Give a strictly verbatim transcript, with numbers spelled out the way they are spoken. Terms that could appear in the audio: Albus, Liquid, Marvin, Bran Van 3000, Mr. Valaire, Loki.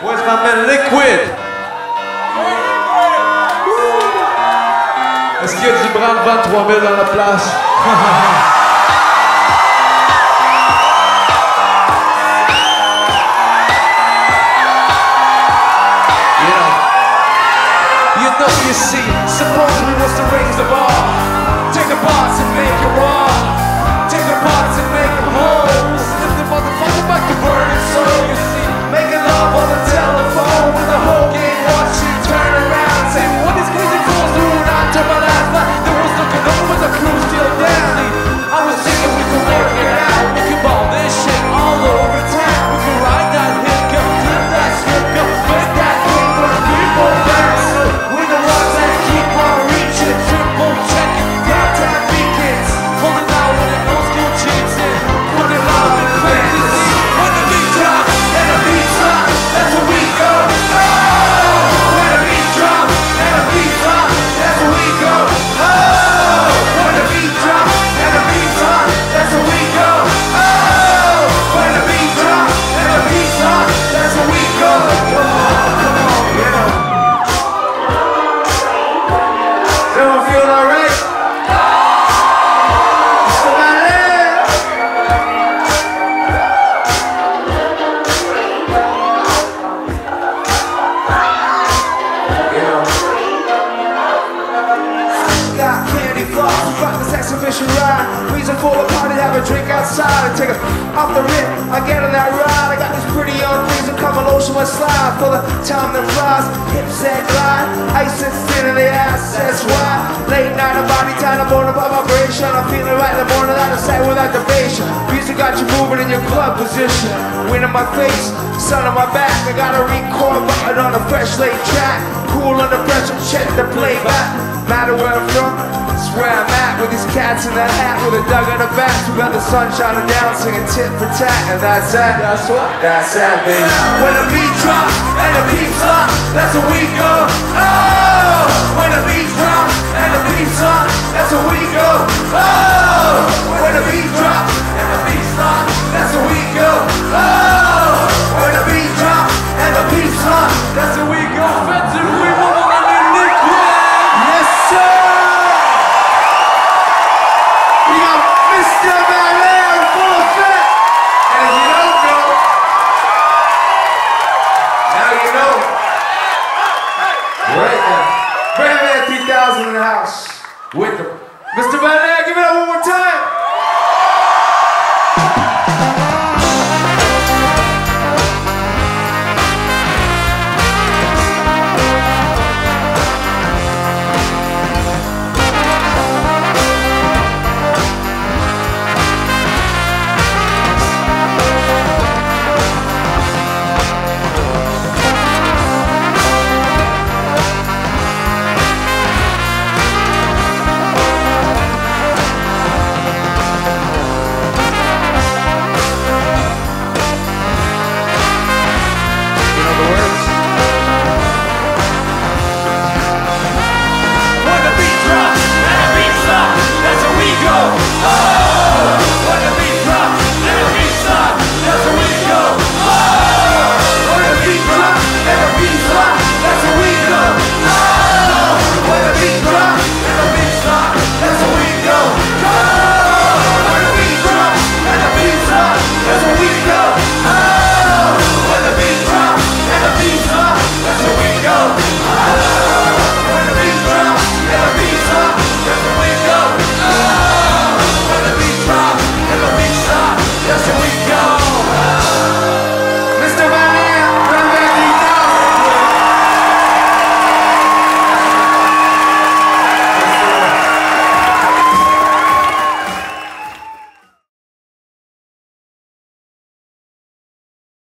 Where's my man Liquid? Est-ce qu'il y a du Bran Van trois mille dans la place? Yeah. You know, you see, supposedly what's the raise the bar? Take the box and make it raw. Take the box and make them whole. Slip the motherfucker back to burn and soul. You see, making love on the telephone with the whole game watch you turn around. Say, what is crazy fools do not to my last night? There was no canoe with the crew still down. I was thinking we could work it out. We could ball this shit all over town. We could ride that hip, go flip that skip, go make that thing for the people bounce. We the ones that keep on reaching, triple checking downtown beacons, holding out with an old school chicks in, putting love in places. When the beat drop and the beat drop, that's where we go. Oh, when the beat drop and the beat drop, that's where we go. Oh, when the beat drop and the beat drop, that's where we go. Oh, when the beat drop and the beat drop, that's where we go. Oh, come on, get up. Everyone feeling alright? Mister Valaire! Got candy floss, rock this exhibition ride. Reason for a party, have a drink outside. I take a off the rip, I get on that ride. I got these pretty young things that come all ocean my slide. For the time that flies, hips that glide, ice and skin in the ass, that's why. Late night, I'm body tight, I'm born about vibration. I'm feeling right in the morning, out of sight without debation. Music got you moving in your club position. Wind in my face, sun on my back. I got a record button on a fresh late track. Cool under pressure, check the playback. Matter where I'm from, it's where I'm at. With these cats in the hat, with a dog in the back. We got the sun shining down, singing tit for tat. And that's that, that's what, that's that, baby. When the beat drops and the beat drops, that's where we go. Oh, when the beat drops and the beat drops, that's where we go. Oh, when the beat drops and the beat drops, that's where we go. Oh, when the beat drops and the beat drops, that's where we go. We want to Mister Valaire full effect. And if you don't know, now you know. Right now, Bran Van three thousand in the house with the